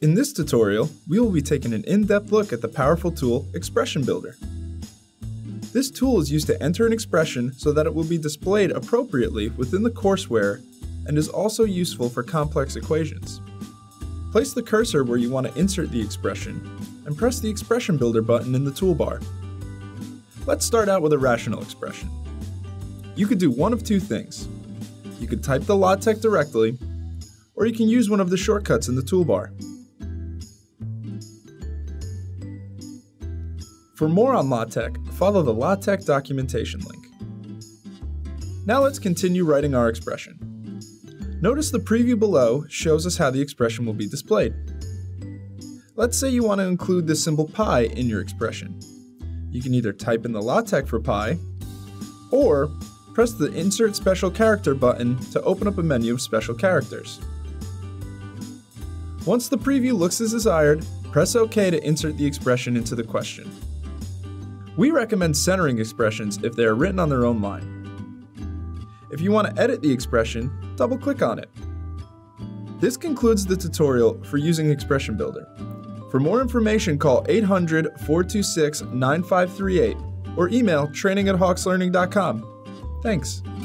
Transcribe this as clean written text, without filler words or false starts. In this tutorial, we will be taking an in-depth look at the powerful tool, Expression Builder. This tool is used to enter an expression so that it will be displayed appropriately within the courseware and is also useful for complex equations. Place the cursor where you want to insert the expression and press the Expression Builder button in the toolbar. Let's start out with a rational expression. You could do one of two things. You could type the LaTeX directly, or you can use one of the shortcuts in the toolbar. For more on LaTeX, follow the LaTeX documentation link. Now let's continue writing our expression. Notice the preview below shows us how the expression will be displayed. Let's say you want to include the symbol pi in your expression. You can either type in the LaTeX for pi, or press the Insert Special Character button to open up a menu of special characters. Once the preview looks as desired, press OK to insert the expression into the question. We recommend centering expressions if they are written on their own line. If you want to edit the expression, double-click on it. This concludes the tutorial for using Expression Builder. For more information, call 800-426-9538 or email training@hawkeslearning.com. Thanks.